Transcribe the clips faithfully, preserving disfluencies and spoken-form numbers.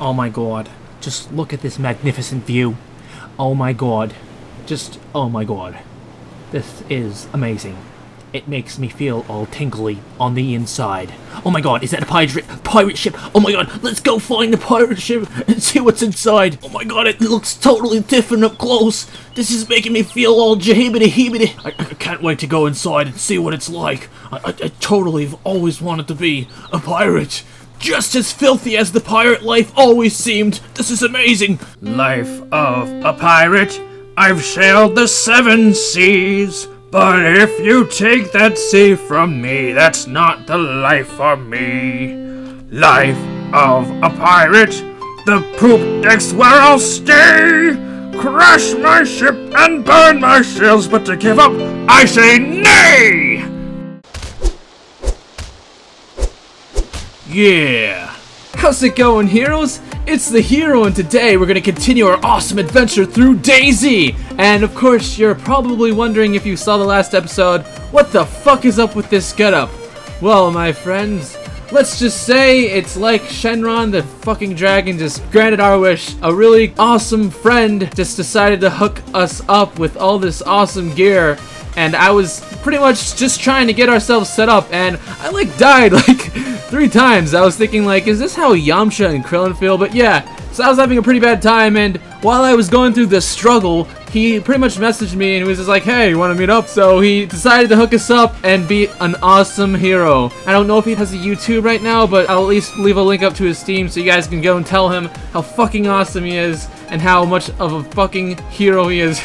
Oh my god. Just look at this magnificent view. Oh my god. Just, oh my god. This is amazing. It makes me feel all tingly on the inside. Oh my god, is that a pirate, pirate ship? Oh my god, let's go find the pirate ship and see what's inside. Oh my god, it looks totally different up close. This is making me feel all jahibity-hebity. I, I can't wait to go inside and see what it's like. I, I, I totally have always wanted to be a pirate. Just as filthy as the pirate life always seemed. This is amazing. Life of a pirate. I've sailed the seven seas. But if you take that sea from me, that's not the life for me. Life of a pirate, the poop decks where I'll stay. Crash my ship and burn my sails, but to give up, I say nay! Yeah! How's it going, heroes? It's the hero, and today we're gonna continue our awesome adventure through DayZ! And of course, you're probably wondering, if you saw the last episode, what the fuck is up with this getup? Well, my friends, let's just say it's like Shenron the fucking dragon just granted our wish. A really awesome friend just decided to hook us up with all this awesome gear, and I was pretty much just trying to get ourselves set up, and I like died like three times. I was thinking, like, is this how Yamcha and Krillin feel? But yeah, so I was having a pretty bad time, and while I was going through this struggle, he pretty much messaged me and he was just like, hey, you wanna meet up? So he decided to hook us up and be an awesome hero. I don't know if he has a YouTube right now, but I'll at least leave a link up to his Steam so you guys can go and tell him how fucking awesome he is and how much of a fucking hero he is.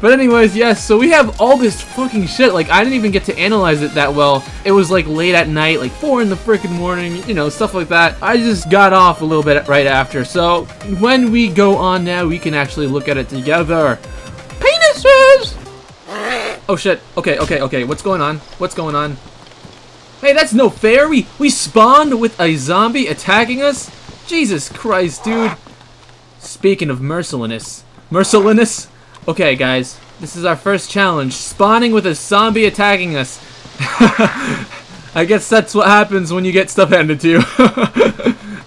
But anyways, yes, so we have all this fucking shit. Like, I didn't even get to analyze it that well. It was like late at night, like four in the freaking morning, you know, stuff like that. I just got off a little bit right after. So when we go on now, we can actually look at it together. Penises! Oh shit. Okay, okay, okay. What's going on? What's going on? Hey, that's no fair. We, we spawned with a zombie attacking us? Jesus Christ, dude. Speaking of mercilessness. Mercilessness? Okay, guys, this is our first challenge, spawning with a zombie attacking us. I guess that's what happens when you get stuff handed to you.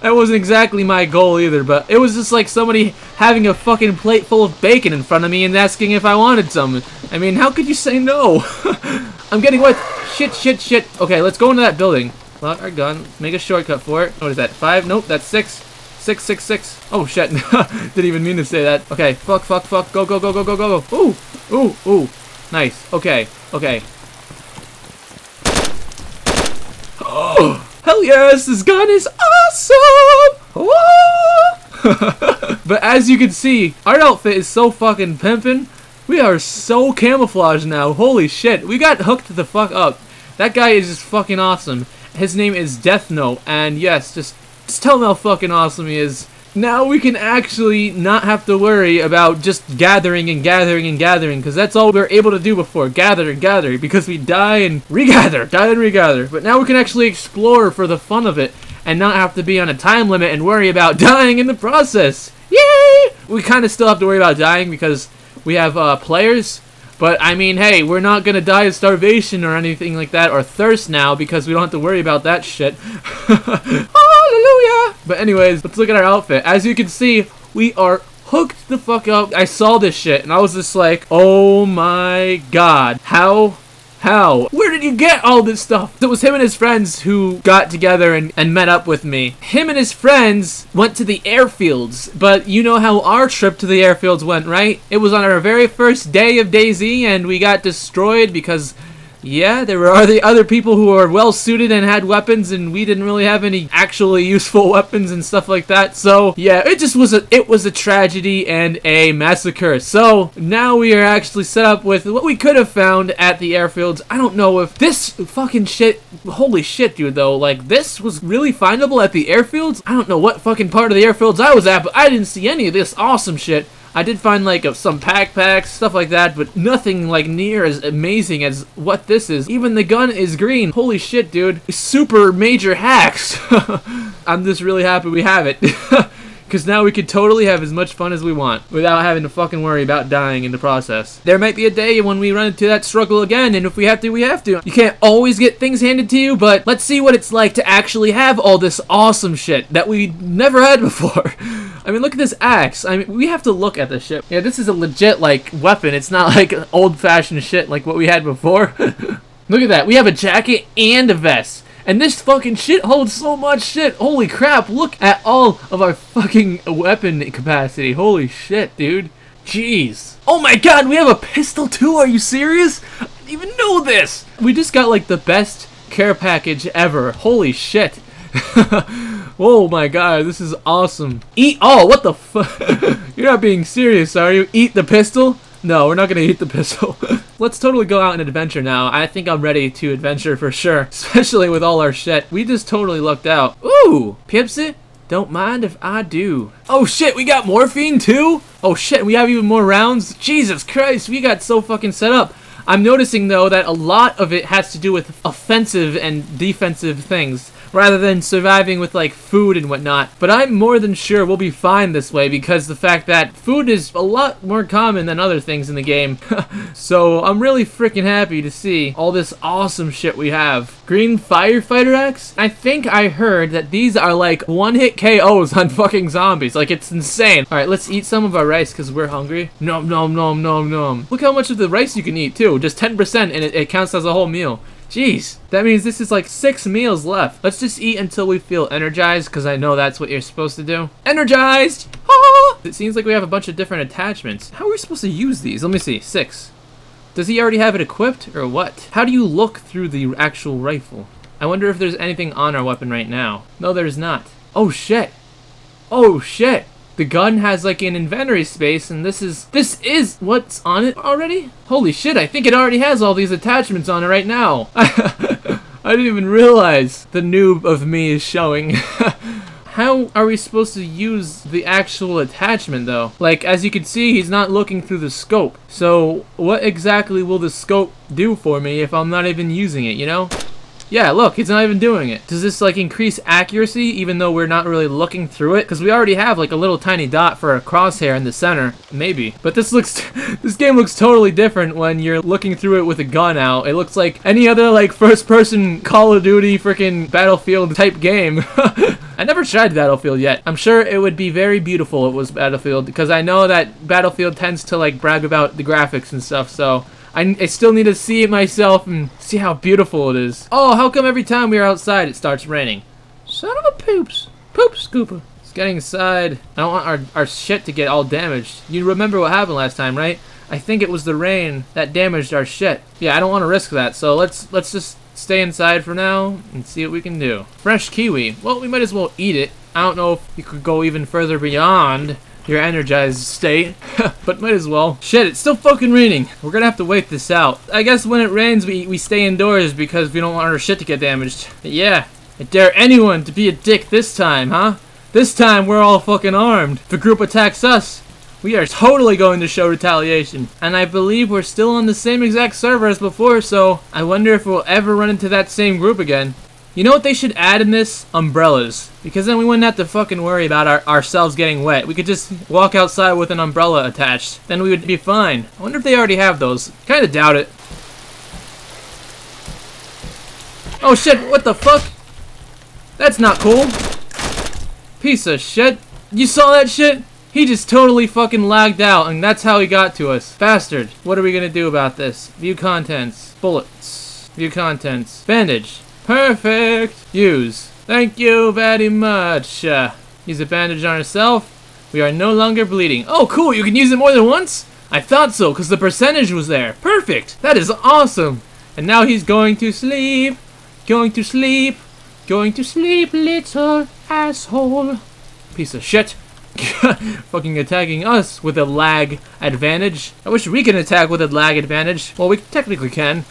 That wasn't exactly my goal either, but it was just like somebody having a fucking plate full of bacon in front of me and asking if I wanted some. I mean, how could you say no? I'm getting wet. Shit, shit, shit. Okay, let's go into that building. Lock our gun, make a shortcut for it. What is that, five? Nope, that's six. Six, six, six. Oh shit! Didn't even mean to say that. Okay, fuck, fuck, fuck. Go, go, go, go, go, go, go. Ooh, ooh, ooh. Nice. Okay, okay. Oh, hell yes! This gun is awesome. Oh! But as you can see, our outfit is so fucking pimpin'. We are so camouflaged now. Holy shit! We got hooked the fuck up. That guy is just fucking awesome. His name is DeathNote, and yes, just. Just tell him how fucking awesome he is. Now we can actually not have to worry about just gathering and gathering and gathering, because that's all we were able to do before. Gather, gather, because we die and regather, die and regather. But now we can actually explore for the fun of it and not have to be on a time limit and worry about dying in the process. Yay! We kind of still have to worry about dying because we have uh, players. But, I mean, hey, we're not gonna die of starvation or anything like that, or thirst now, because we don't have to worry about that shit. Hallelujah! But anyways, let's look at our outfit. As you can see, we are hooked the fuck up. I saw this shit, and I was just like, oh my god. How? How? Where did you get all this stuff? It was him and his friends who got together and, and met up with me. Him and his friends went to the airfields, but you know how our trip to the airfields went, right? It was on our very first day of DayZ, and we got destroyed because, yeah, there were the other people who were well suited and had weapons, and we didn't really have any actually useful weapons and stuff like that. So yeah, it just was a it was a tragedy and a massacre. So now we are actually set up with what we could have found at the airfields. I don't know if this fucking shit, holy shit, dude, though, like this was really findable at the airfields. I don't know what fucking part of the airfields I was at, but I didn't see any of this awesome shit. I did find like uh, some backpacks, stuff like that, but nothing like near as amazing as what this is. Even the gun is green. Holy shit, dude. Super major hacks. I'm just really happy we have it. Because now we could totally have as much fun as we want without having to fucking worry about dying in the process. There might be a day when we run into that struggle again, and if we have to, we have to. You can't always get things handed to you, but let's see what it's like to actually have all this awesome shit that we never had before. I mean, look at this axe. I mean, we have to look at this shit. Yeah, this is a legit, like, weapon. It's not, like, old-fashioned shit like what we had before. Look at that. We have a jacket and a vest. And this fucking shit holds so much shit. Holy crap, look at all of our fucking weapon capacity. Holy shit, dude. Jeez. Oh my god, we have a pistol too? Are you serious? I didn't even know this. We just got, like, the best care package ever. Holy shit. Oh my god, this is awesome. Eat- oh, what the fu- You're not being serious, are you? Eat the pistol? No, we're not gonna eat the pistol. Let's totally go out and adventure now. I think I'm ready to adventure for sure. Especially with all our shit. We just totally lucked out. Ooh! Pipsit? Don't mind if I do. Oh shit, we got morphine too? Oh shit, we have even more rounds? Jesus Christ, we got so fucking set up. I'm noticing though that a lot of it has to do with offensive and defensive things, rather than surviving with, like, food and whatnot. But I'm more than sure we'll be fine this way because the fact that food is a lot more common than other things in the game. So I'm really freaking happy to see all this awesome shit we have. Green Firefighter Axe? I think I heard that these are, like, one-hit K Os on fucking zombies. Like, it's insane. Alright, let's eat some of our rice because we're hungry. Nom nom nom nom nom. Look how much of the rice you can eat, too. Just ten percent and it, it counts as a whole meal. Jeez, that means this is like six meals left. Let's just eat until we feel energized, because I know that's what you're supposed to do. Energized! Ah! It seems like we have a bunch of different attachments. How are we supposed to use these? Let me see. Six. Does he already have it equipped, or what? How do you look through the actual rifle? I wonder if there's anything on our weapon right now. No, there's not. Oh, shit. Oh, shit. The gun has, like, an inventory space, and this is- this is what's on it already? Holy shit, I think it already has all these attachments on it right now. I didn't even realize the noob of me is showing. How are we supposed to use the actual attachment, though? Like, as you can see, he's not looking through the scope. So, what exactly will the scope do for me if I'm not even using it, you know? Yeah, look, he's not even doing it. Does this, like, increase accuracy even though we're not really looking through it? Because we already have, like, a little tiny dot for a crosshair in the center. Maybe. But this looks- this game looks totally different when you're looking through it with a gun out. It looks like any other, like, first-person Call of Duty freaking Battlefield-type game. I never tried Battlefield yet. I'm sure it would be very beautiful if it was Battlefield, because I know that Battlefield tends to, like, brag about the graphics and stuff, so... I, I still need to see it myself and see how beautiful it is. Oh, how come every time we are outside it starts raining? Son of a poops. Poop scooper. It's getting inside. I don't want our, our shit to get all damaged. You remember what happened last time, right? I think it was the rain that damaged our shit. Yeah, I don't want to risk that, so let's let's just stay inside for now and see what we can do. Fresh kiwi. Well, we might as well eat it. I don't know if you could go even further beyond your energized state, but might as well. Shit, it's still fucking raining. We're gonna have to wait this out. I guess when it rains, we, we stay indoors because we don't want our shit to get damaged. But yeah, I dare anyone to be a dick this time, huh? This time, we're all fucking armed. If the group attacks us, we are totally going to show retaliation. And I believe we're still on the same exact server as before, so I wonder if we'll ever run into that same group again. You know what they should add in this? Umbrellas. Because then we wouldn't have to fucking worry about our, ourselves getting wet. We could just walk outside with an umbrella attached. Then we would be fine. I wonder if they already have those. Kinda doubt it. Oh shit, what the fuck? That's not cool. Piece of shit. You saw that shit? He just totally fucking lagged out and that's how he got to us. Bastard. What are we gonna do about this? View contents. Bullets. View contents. Bandage. Perfect! Use. Thank you very much. Uh, use a bandage on herself. We are no longer bleeding. Oh, cool! You can use it more than once? I thought so, because the percentage was there. Perfect! That is awesome! And now he's going to sleep. Going to sleep. Going to sleep, little asshole. Piece of shit. Fucking attacking us with a lag advantage. I wish we could attack with a lag advantage. Well, we technically can.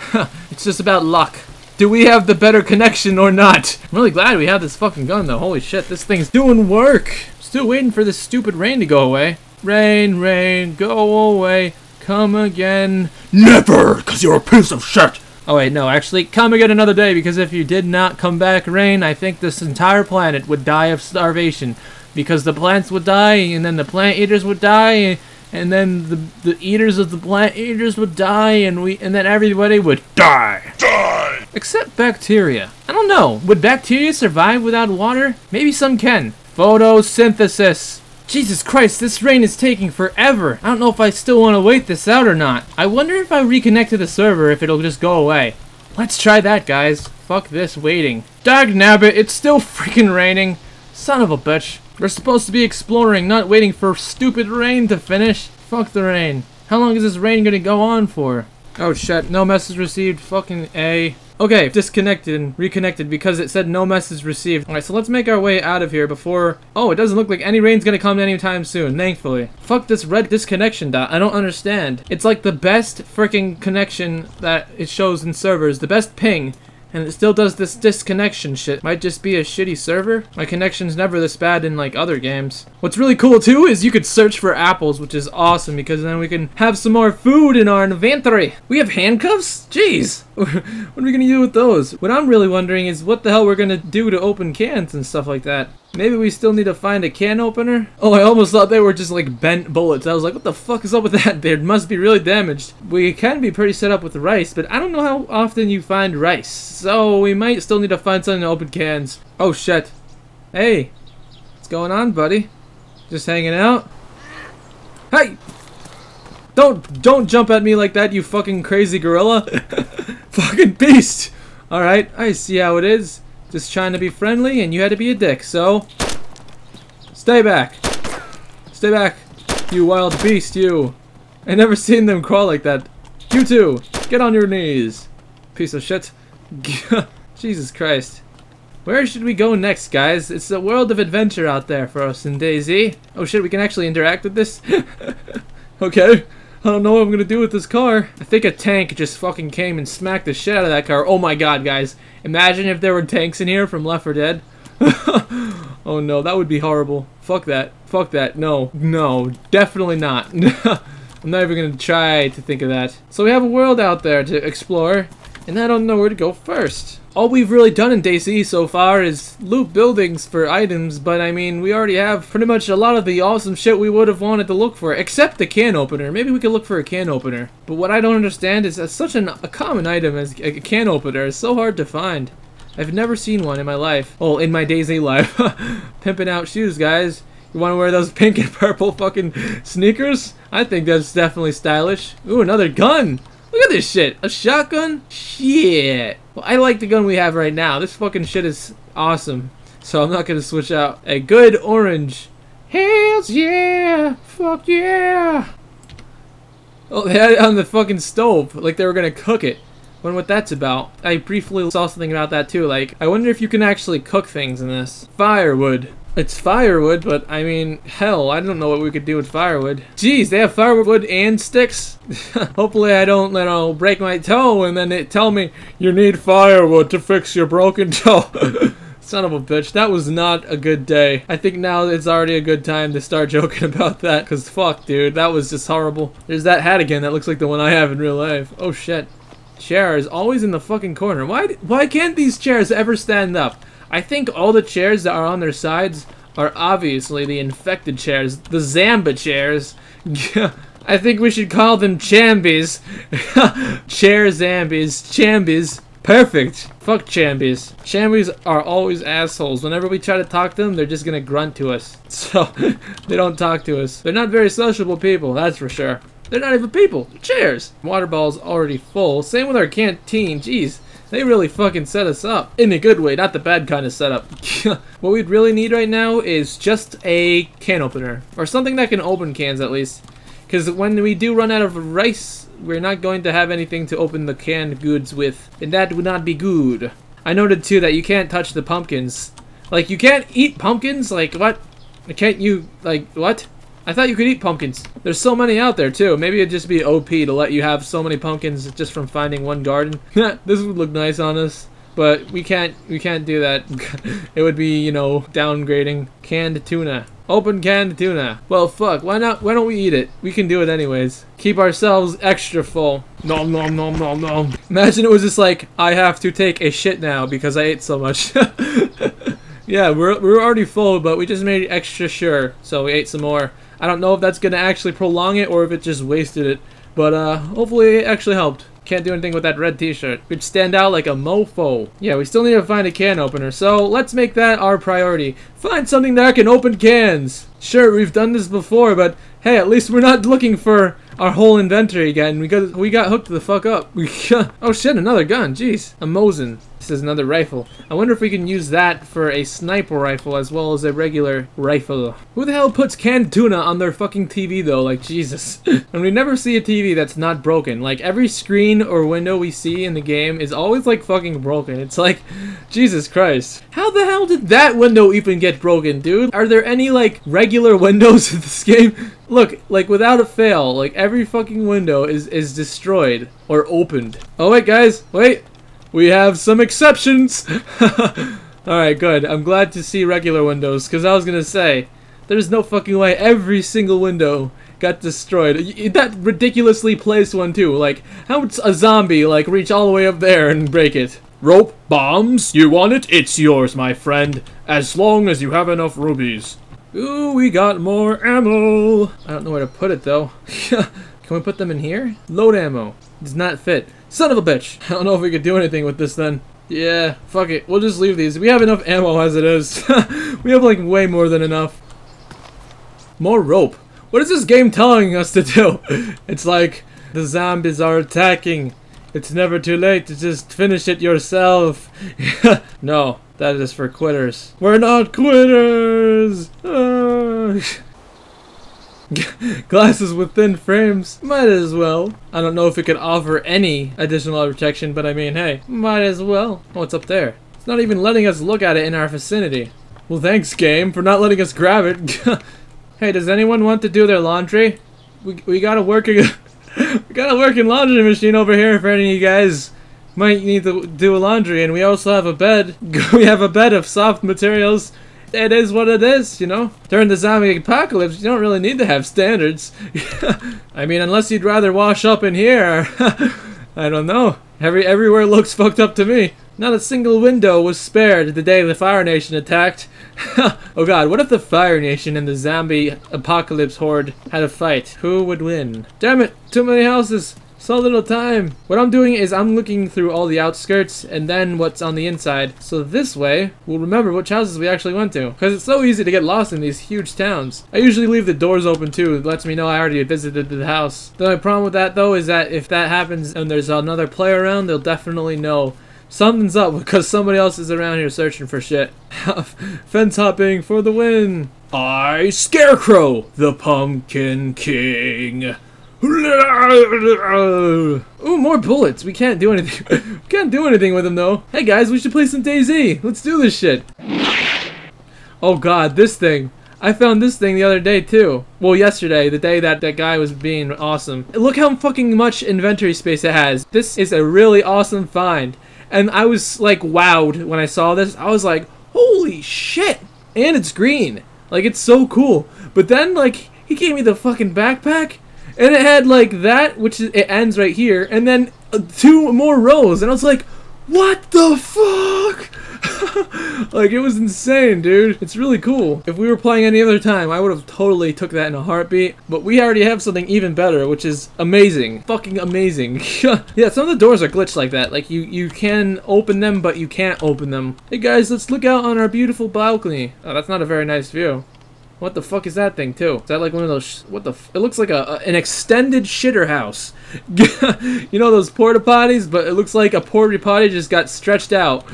It's just about luck. Do we have the better connection or not? I'm really glad we have this fucking gun though. Holy shit, this thing's doing work. Still waiting for this stupid rain to go away. Rain, rain, go away. Come again. Never, because you're a piece of shit. Oh wait, no, actually, come again another day because if you did not come back rain, I think this entire planet would die of starvation. because the plants would die, and then the plant eaters would die, and, and then the the eaters of the plant eaters would die, and we and then everybody would die. Die. Except bacteria. I don't know. Would bacteria survive without water? Maybe some can. Photosynthesis. Jesus Christ, this rain is taking forever. I don't know if I still want to wait this out or not. I wonder if I reconnect to the server if it'll just go away. Let's try that, guys. Fuck this waiting. Dagnabbit, it's still freaking raining. Son of a bitch. We're supposed to be exploring, not waiting for stupid rain to finish. Fuck the rain. How long is this rain gonna go on for? Oh shit, no message received. Fucking A. Okay, disconnected and reconnected because it said no message received. Alright, so let's make our way out of here before... Oh, it doesn't look like any rain's gonna come anytime soon, thankfully. Fuck this red disconnection dot. I don't understand. It's like the best freaking connection that it shows in servers. The best ping. And it still does this disconnection shit. Might just be a shitty server. My connection's never this bad in like other games. What's really cool too is you could search for apples, which is awesome because then we can have some more food in our inventory. We have handcuffs? Jeez. What are we gonna do with those? What I'm really wondering is what the hell we're gonna do to open cans and stuff like that. Maybe we still need to find a can opener? Oh, I almost thought they were just like bent bullets. I was like, what the fuck is up with that? They must be really damaged. We can be pretty set up with rice, but I don't know how often you find rice. So we might still need to find something to open cans. Oh shit. Hey. What's going on, buddy? Just hanging out? Hey! Don't, don't jump at me like that, you fucking crazy gorilla. Fucking beast! Alright, I see how it is. Just trying to be friendly, and you had to be a dick, so... Stay back! Stay back, you wild beast, you! I never seen them crawl like that. You too! Get on your knees! Piece of shit. Jesus Christ. Where should we go next, guys? It's a world of adventure out there for us in DayZ. Oh shit, we can actually interact with this? Okay. I don't know what I'm gonna do with this car. I think a tank just fucking came and smacked the shit out of that car. Oh my god, guys. Imagine if there were tanks in here from Left four Dead. Oh no, that would be horrible. Fuck that. Fuck that. No. No. Definitely not. I'm not even gonna try to think of that. So we have a world out there to explore, and I don't know where to go first. All we've really done in DayZ so far is loot buildings for items, but I mean, we already have pretty much a lot of the awesome shit we would have wanted to look for, except the can opener. Maybe we could look for a can opener. But what I don't understand is that's such an, a common item as a can opener. It's so hard to find. I've never seen one in my life. Oh, in my DayZ life. Pimping out shoes, guys. You want to wear those pink and purple fucking sneakers? I think that's definitely stylish. Ooh, another gun! Look at this shit! A shotgun? Shit! Well, I like the gun we have right now. This fucking shit is awesome. So I'm not gonna switch out. A good orange. Hells yeah! Fuck yeah! Oh, they had it on the fucking stove. Like they were gonna cook it. I wonder what that's about. I briefly saw something about that too. Like, I wonder if you can actually cook things in this. Firewood. It's firewood, but I mean, hell, I don't know what we could do with firewood. Jeez, they have firewood and sticks? Hopefully I don't, you know, break my toe and then they tell me, you need firewood to fix your broken toe. Son of a bitch, that was not a good day. I think now it's already a good time to start joking about that, because fuck, dude, that was just horrible. There's that hat again that looks like the one I have in real life. Oh shit. Chair is always in the fucking corner. Why, why can't these chairs ever stand up? I think all the chairs that are on their sides are obviously the infected chairs, the Zamba chairs. I think we should call them Chambies. Chair Zambies, Chambies. Perfect. Fuck Chambies. Chambies are always assholes. Whenever we try to talk to them, they're just gonna grunt to us. So, they don't talk to us. They're not very sociable people, that's for sure. They're not even people, they're chairs. Water bottle's already full. Same with our canteen, jeez. They really fucking set us up. In a good way, not the bad kind of setup. What we'd really need right now is just a can opener. Or something that can open cans at least. Because when we do run out of rice, we're not going to have anything to open the canned goods with. And that would not be good. I noted too that you can't touch the pumpkins. Like, you can't eat pumpkins? Like, what? Can't you, like, what? I thought you could eat pumpkins. There's so many out there too. Maybe it'd just be O P to let you have so many pumpkins just from finding one garden. This would look nice on us, but we can't we can't do that. It would be, you know, downgrading. Canned tuna. Open canned tuna. Well, fuck. Why not? Why don't we eat it? We can do it anyways. Keep ourselves extra full. Nom nom nom nom nom. Imagine it was just like, I have to take a shit now because I ate so much. Yeah, we're, we're already full, but we just made extra sure, so we ate some more. I don't know if that's going to actually prolong it or if it just wasted it, but uh, hopefully it actually helped. Can't do anything with that red t-shirt. We'd stand out like a mofo. Yeah, we still need to find a can opener, so let's make that our priority. Find something that can open cans! Sure, we've done this before, but hey, at least we're not looking for our whole inventory again. We got, we got hooked the fuck up. We got, oh shit, another gun, jeez. A Mosin. This is another rifle. I wonder if we can use that for a sniper rifle as well as a regular rifle. Who the hell puts canned tuna on their fucking T V though? Like, Jesus. And we never see a T V that's not broken. Like, every screen or window we see in the game is always like fucking broken. It's like, Jesus Christ. How the hell did that window even get broken, dude? Are there any like regular windows in this game? Look, like without a fail, like every fucking window is, is destroyed or opened. Oh wait guys, wait. We have some exceptions! Alright, good. I'm glad to see regular windows, because I was gonna say, there's no fucking way every single window got destroyed. That ridiculously placed one, too. Like, how would a zombie, like, reach all the way up there and break it? Rope? Bombs? You want it? It's yours, my friend. As long as you have enough rubies. Ooh, we got more ammo! I don't know where to put it, though. Can we put them in here? Load ammo. Does not fit. Son of a bitch! I don't know if we could do anything with this then. Yeah, fuck it. We'll just leave these. We have enough ammo as it is. We have like way more than enough. More rope. What is this game telling us to do? It's like, the zombies are attacking. It's never too late to just finish it yourself. No, that is for quitters. We're not quitters! Ah. Glasses within frames. Might as well. I don't know if it could offer any additional protection, but I mean, hey, might as well. Oh, it's up there. It's not even letting us look at it in our vicinity. Well, thanks, game, for not letting us grab it. Hey, does anyone want to do their laundry? We, we got a working we got a working laundry machine over here for any of you guys might need to do laundry, and we also have a bed. We have a bed of soft materials. It is what it is, you know? During the zombie apocalypse, you don't really need to have standards. I mean, unless you'd rather wash up in here. I don't know. Every everywhere looks fucked up to me. Not a single window was spared the day the Fire Nation attacked. Oh god, what if the Fire Nation and the zombie apocalypse horde had a fight? Who would win? Damn it, too many houses. So little time. What I'm doing is I'm looking through all the outskirts and then what's on the inside. So this way, we'll remember which houses we actually went to. Because it's so easy to get lost in these huge towns. I usually leave the doors open too. It lets me know I already visited the house. The only problem with that though is that if that happens and there's another player around, they'll definitely know something's up because somebody else is around here searching for shit. Fence hopping for the win. I, Scarecrow, the Pumpkin King. Ooh, more bullets. We can't do anything. We can't do anything with them though. Hey guys, we should play some DayZ. Let's do this shit. Oh god, this thing. I found this thing the other day too. Well, yesterday, the day that that guy was being awesome. Look how fucking much inventory space it has. This is a really awesome find. And I was like wowed when I saw this. I was like, holy shit. And it's green. Like, it's so cool. But then like, he gave me the fucking backpack. And it had like that, which is, it ends right here, and then uh, two more rows, and I was like, what the fuck? Like, it was insane, dude. It's really cool. If we were playing any other time, I would have totally took that in a heartbeat, but we already have something even better, which is amazing. Fucking amazing. Yeah, some of the doors are glitched like that. Like, you, you can open them, but you can't open them. Hey guys, let's look out on our beautiful balcony. Oh, that's not a very nice view. What the fuck is that thing, too? Is that like one of those... Sh what the f It looks like a, a an extended shitter house. You know those porta potties? But it looks like a porta potty just got stretched out.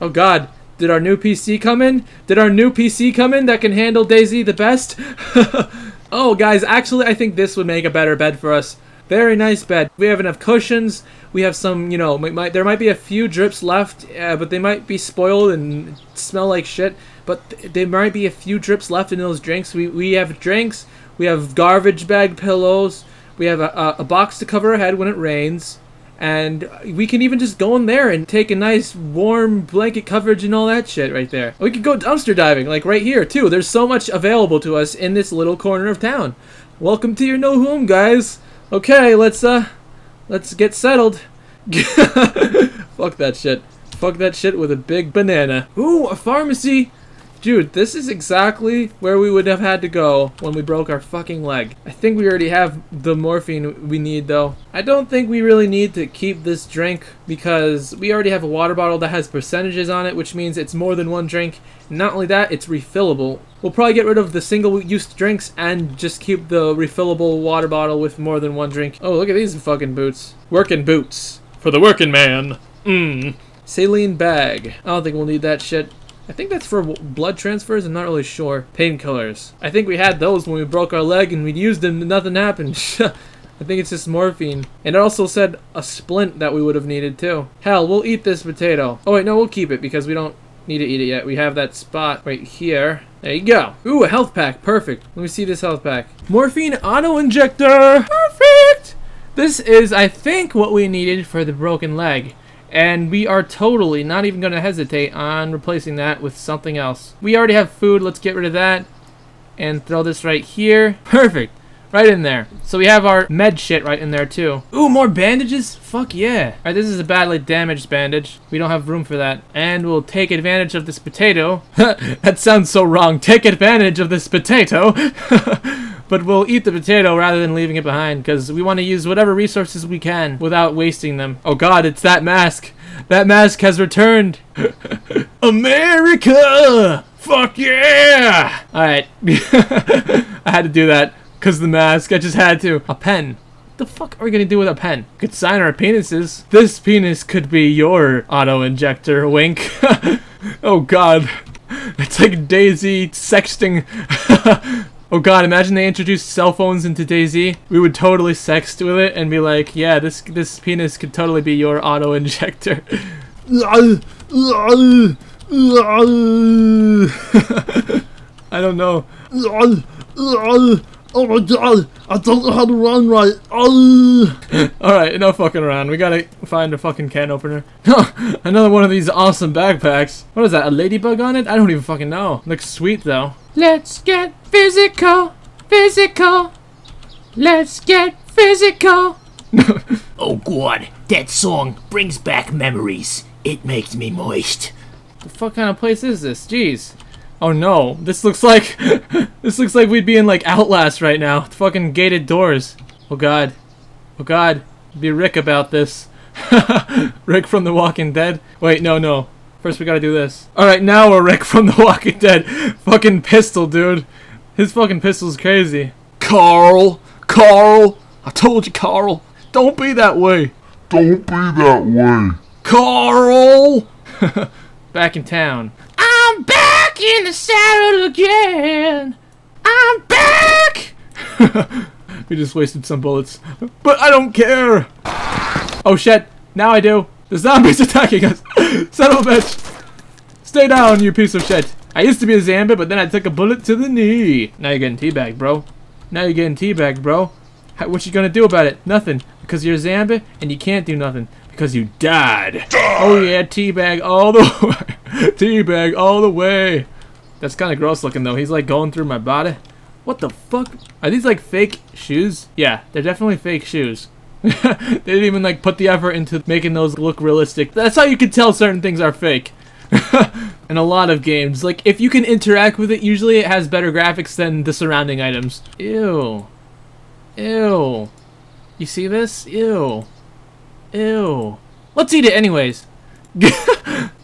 Oh, God. Did our new P C come in? Did our new P C come in that can handle DayZ the best? Oh, guys. Actually, I think this would make a better bed for us. Very nice bed. We have enough cushions. We have some, you know... Might, might, there might be a few drips left, uh, but they might be spoiled and smell like shit. But th there might be a few drips left in those drinks. We, we have drinks, we have garbage bag pillows, we have a, a, a box to cover our head when it rains, and we can even just go in there and take a nice warm blanket coverage and all that shit right there. We could go dumpster diving, like right here too. There's so much available to us in this little corner of town. Welcome to your no home, guys. Okay, let's, uh, let's get settled. Fuck that shit. Fuck that shit with a big banana. Ooh, a pharmacy! Dude, this is exactly where we would have had to go when we broke our fucking leg. I think we already have the morphine we need, though. I don't think we really need to keep this drink because we already have a water bottle that has percentages on it, which means it's more than one drink. Not only that, it's refillable. We'll probably get rid of the single-use drinks and just keep the refillable water bottle with more than one drink. Oh, look at these fucking boots. Working boots. For the working man. Mmm. Saline bag. I don't think we'll need that shit. I think that's for blood transfers, I'm not really sure. Painkillers. I think we had those when we broke our leg and we'd used them and nothing happened. I think it's just morphine. And it also said a splint that we would have needed too. Hell, we'll eat this potato. Oh wait, no, we'll keep it because we don't need to eat it yet. We have that spot right here. There you go. Ooh, a health pack, perfect. Let me see this health pack. Morphine auto-injector, perfect! This is, I think, what we needed for the broken leg. And we are totally not even going to hesitate on replacing that with something else. We already have food. Let's get rid of that and throw this right here. Perfect. Right in there. So we have our med shit right in there too. Ooh, more bandages? Fuck yeah. Alright, this is a badly damaged bandage. We don't have room for that. And we'll take advantage of this potato. That sounds so wrong. Take advantage of this potato. But we'll eat the potato rather than leaving it behind because we want to use whatever resources we can without wasting them. Oh god, it's that mask. That mask has returned. America! Fuck yeah! Alright. I had to do that because the mask. I just had to. A pen. What the fuck are we going to do with a pen? We could sign our penises. This penis could be your auto-injector. Wink. Oh god. It's like Daisy sexting. Oh god, imagine they introduced cell phones into DayZ. We would totally sext with it and be like, yeah, this this penis could totally be your auto-injector. I don't know. Oh my god, I don't know how to run right. Alright, enough fucking around. We gotta find a fucking can opener. Another one of these awesome backpacks. What is that, a ladybug on it? I don't even fucking know. Looks sweet though. Let's get physical, physical. Let's get physical. Oh god, that song brings back memories. It makes me moist. The fuck kind of place is this? Jeez. Oh no, this looks like this looks like we'd be in like Outlast right now. With fucking gated doors. Oh god. Oh god. Be Rick about this. Rick from The Walking Dead. Wait, no, no. First we gotta do this. Alright, now we're Rick from The Walking Dead. Fucking pistol, dude. His fucking pistol's crazy. Carl! Carl! I told you, Carl! Don't be that way! Don't be that way! Carl! Back in town. I'm back! In the saddle again. I'm back. We just wasted some bullets, but I don't care. Oh shit! Now I do. The zombie's attacking us. Son of a bitch! Stay down, you piece of shit. I used to be a zombie, but then I took a bullet to the knee. Now you're getting teabagged, bro. Now you're getting teabagged, bro. How, what you gonna do about it? Nothing, because you're a zombie and you can't do nothing because you died. Die. Oh yeah, teabag all the way. Teabag all the way. That's kind of gross looking though. He's like going through my body. What the fuck? Are these like fake shoes? Yeah, they're definitely fake shoes. They didn't even like put the effort into making those look realistic. That's how you can tell certain things are fake. In a lot of games, like if you can interact with it, usually it has better graphics than the surrounding items. Ew. Ew. You see this? Ew. Ew. Let's eat it anyways.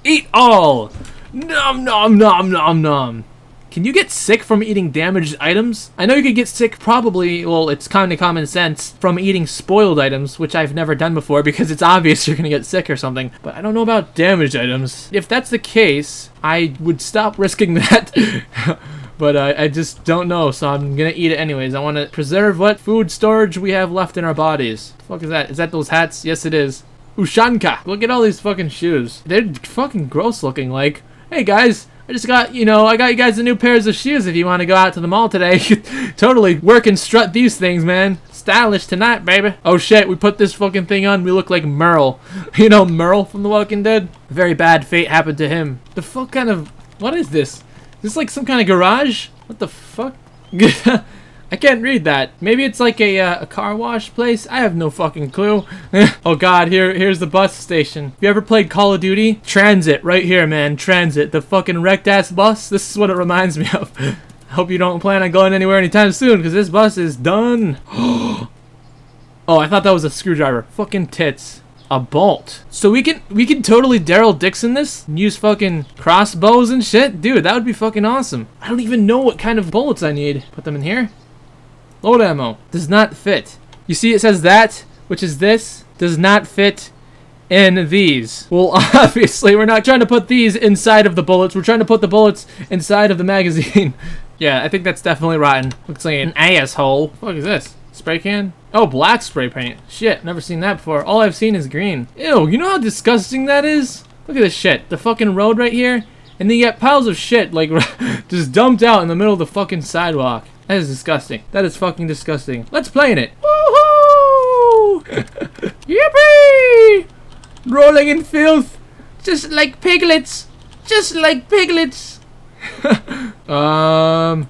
Eat all! Nom nom nom nom nom! Can you get sick from eating damaged items? I know you could get sick probably, well it's kinda common sense, from eating spoiled items, which I've never done before because it's obvious you're gonna get sick or something. But I don't know about damaged items. If that's the case, I would stop risking that. But uh, I just don't know, so I'm gonna eat it anyways. I wanna preserve what food storage we have left in our bodies. What the fuck is that? Is that those hats? Yes it is. Ushanka. Look at all these fucking shoes. They're fucking gross looking. Like, hey guys, I just got, you know, I got you guys the new pairs of shoes if you want to go out to the mall today. Totally work and strut these things, man. Stylish tonight, baby. Oh shit, we put this fucking thing on. We look like Merle. You know, Merle from The Walking Dead? A very bad fate happened to him. The fuck kind of, what is this? Is this like some kind of garage? What the fuck? I can't read that. Maybe it's like a, uh, a car wash place? I have no fucking clue. Oh god, here, here's the bus station. If you ever played Call of Duty? Transit, right here, man. Transit. The fucking wrecked ass bus. This is what it reminds me of. I hope you don't plan on going anywhere anytime soon, because this bus is done. Oh, I thought that was a screwdriver. Fucking tits. A bolt. So we can we can totally Daryl Dixon this and use fucking crossbows and shit. Dude, that would be fucking awesome. I don't even know what kind of bullets I need. Put them in here. Load ammo. Does not fit. You see it says that, which is this, does not fit in these. Well, obviously we're not trying to put these inside of the bullets. We're trying to put the bullets inside of the magazine. Yeah, I think that's definitely rotten. Looks like an asshole. What the fuck is this? Spray can? Oh, black spray paint. Shit, never seen that before. All I've seen is green. Ew, you know how disgusting that is? Look at this shit. The fucking road right here. And then you got piles of shit, like, just dumped out in the middle of the fucking sidewalk. That is disgusting. That is fucking disgusting. Let's play in it. Woohoo! Yippee! Rolling in filth. Just like piglets. Just like piglets. um...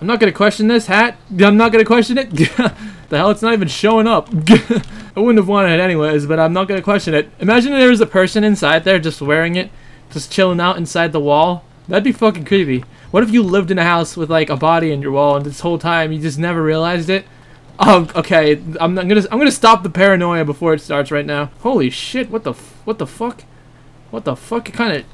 I'm not gonna question this hat. I'm not gonna question it. The hell, it's not even showing up. I wouldn't have wanted it anyways, but I'm not gonna question it. Imagine if there was a person inside there just wearing it, just chilling out inside the wall. That'd be fucking creepy. What if you lived in a house with like a body in your wall and this whole time you just never realized it? Oh, okay. I'm not gonna. I'm gonna stop the paranoia before it starts right now. Holy shit! What the? F what the fuck? What the fuck kind of?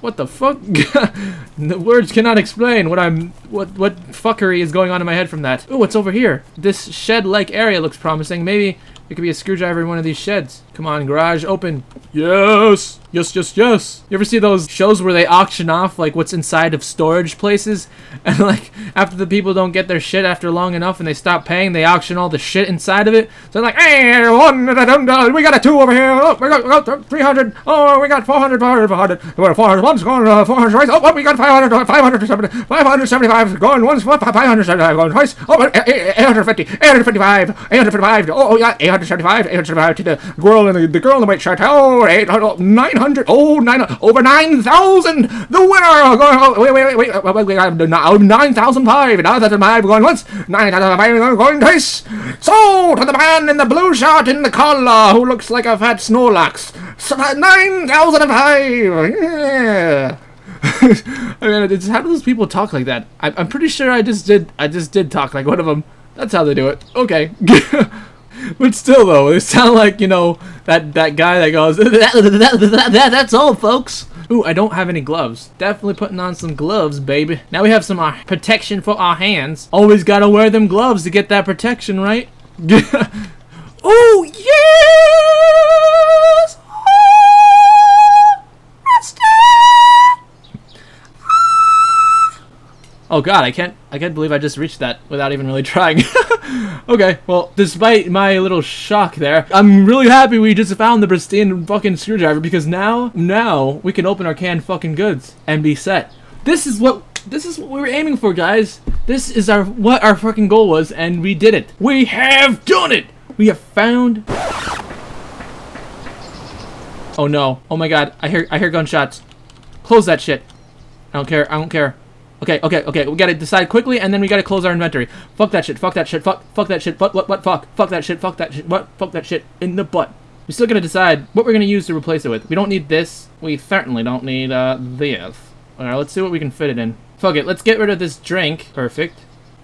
What the fuck? The words cannot explain what I'm what what fuckery is going on in my head from that. Oh, what's over here? This shed-like area looks promising. Maybe it could be a screwdriver in one of these sheds. Come on, garage, open. Yes! Yes, yes, yes! You ever see those shows where they auction off like what's inside of storage places? And like after the people don't get their shit after long enough and they stop paying, they auction all the shit inside of it. So they're like, hey, one, we got a two over here. Oh, we got, we got three hundred. Oh, we got four hundred, four hundred, four hundred. four hundred, one's going, uh, four hundred twice. Oh, what, we got five hundred, five hundred seventy-five going once, five hundred seventy-five going twice. Oh, eight hundred fifty, eight hundred fifty-five, eight hundred fifty-five. Oh, yeah, eight hundred seventy-five, eight hundred seventy-five to the girl in the, the girl in the white shirt. Oh, eight hundred, nine hundred. Oh, nine, over nine thousand. The winner. Oh, wait, wait, wait, wait. nine thousand five. nine thousand five going once. nine thousand five going twice. So, to the man in the blue shirt in the collar who looks like a fat Snorlax. nine thousand five. Yeah. I mean, it's, how do those people talk like that? I, I'm pretty sure I just did. I just did talk like one of them. That's how they do it. Okay. But still, though, they sound like, you know, that that guy that goes, that, that, that, that, that's all, folks. Ooh, I don't have any gloves. Definitely putting on some gloves, baby. Now we have some uh, protection for our hands. Always gotta wear them gloves to get that protection, right? Oh, yes! Oh god, I can't I can't believe I just reached that without even really trying. Okay, well, despite my little shock there, I'm really happy we just found the pristine fucking screwdriver, because now now we can open our canned fucking goods and be set. This is what this is what we were aiming for, guys. This is our what our fucking goal was, and we did it. We have done it! We have found. Oh no. Oh my god, I hear I hear gunshots. Close that shit. I don't care, I don't care. Okay, okay, okay, we gotta decide quickly, and then we gotta close our inventory. Fuck that shit, fuck that shit, fuck, fuck that shit, fuck, what, what, fuck, fuck that shit, fuck that shit, what, fuck that shit, in the butt. We still gotta decide what we're gonna use to replace it with. We don't need this. We certainly don't need, uh, this. Alright, let's see what we can fit it in. Fuck it, let's get rid of this drink. Perfect.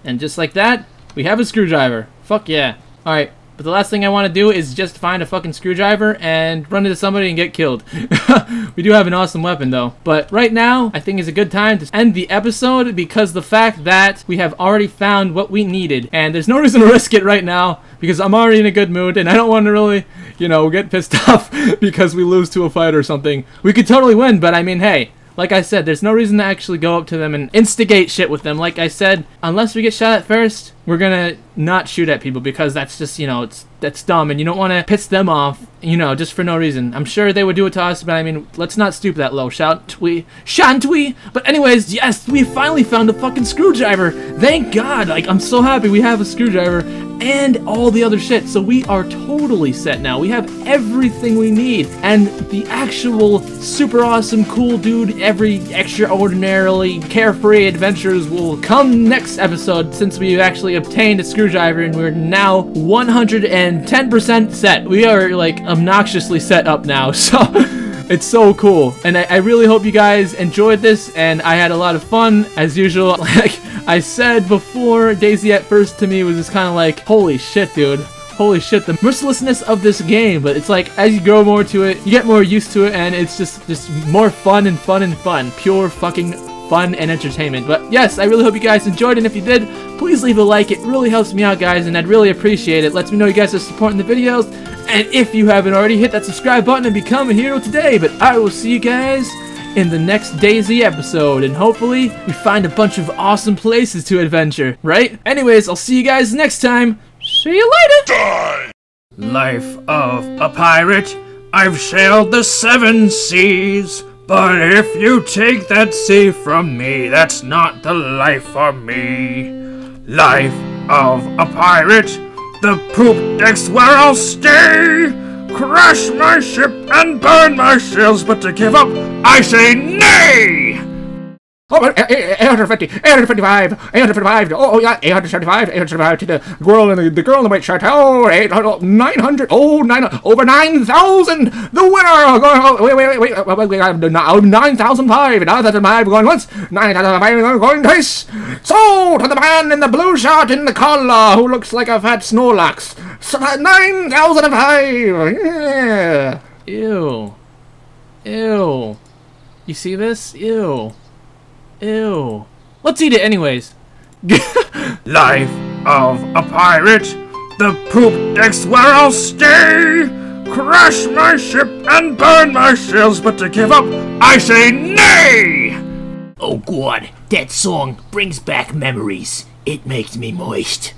And just like that, we have a screwdriver. Fuck yeah. Alright, but the last thing I wanna do is just find a fucking screwdriver and run into somebody and get killed. We do have an awesome weapon, though. But right now, I think is a good time to end the episode, because the fact that we have already found what we needed, and there's no reason to risk it right now, because I'm already in a good mood, and I don't want to really, you know, get pissed off because we lose to a fight or something. We could totally win, but I mean, hey, like I said, there's no reason to actually go up to them and instigate shit with them. Like I said, unless we get shot at first, we're gonna not shoot at people, because that's just, you know, it's that's dumb, and you don't want to piss them off, you know, just for no reason. I'm sure they would do it to us, but I mean, let's not stoop that low, shan't we? Shan't we? But anyways, yes, we finally found a fucking screwdriver. Thank God. Like, I'm so happy we have a screwdriver. and all the other shit. So we are totally set now. We have everything we need, and the actual super awesome cool dude, every extraordinarily carefree adventures will come next episode, since we've actually obtained a screwdriver and we're now one hundred ten percent set. We are like obnoxiously set up now, so it's so cool, and I, I really hope you guys enjoyed this, and I had a lot of fun, as usual. Like I said before, DayZ at first to me was just kind of like, holy shit, dude. Holy shit, the mercilessness of this game, but it's like, as you grow more to it, you get more used to it, and it's just, just more fun and fun and fun. Pure fucking fun and entertainment. But yes, I really hope you guys enjoyed, and if you did, please leave a like. It really helps me out, guys, and I'd really appreciate it. Lets me know you guys are supporting the videos. And if you haven't already, hit that subscribe button and become a hero today. But I will see you guys in the next DayZ episode, and hopefully we find a bunch of awesome places to adventure, right? Anyways, I'll see you guys next time. See you later! Die. Life of a pirate, I've sailed the seven seas, but if you take that sea from me, that's not the life for me. Life of a pirate, the poop deck's where I'll stay! Crash my ship and burn my sails, but to give up, I say nay! Oh, eight fifty, eight fifty-five, eight fifty-five, oh yeah, eight seventy-five, eight seventy-five to the girl in the, the girl in the white shirt, oh, eight hundred, nine hundred, oh, nine hundred, over nine thousand, the winner, going, oh, wait, wait, wait, wait, wait, wait, nine thousand five, nine thousand five, going once, nine thousand five, going twice, so, to the man in the blue shirt in the collar, who looks like a fat Snorlax, nine thousand five, yeah. Ew, ew, you see this, ew. Ew. Let's eat it anyways. Life of a pirate, the poop deck's where I'll stay. Crash my ship and burn my sails, but to give up, I say nay! Oh god, that song brings back memories. It makes me moist.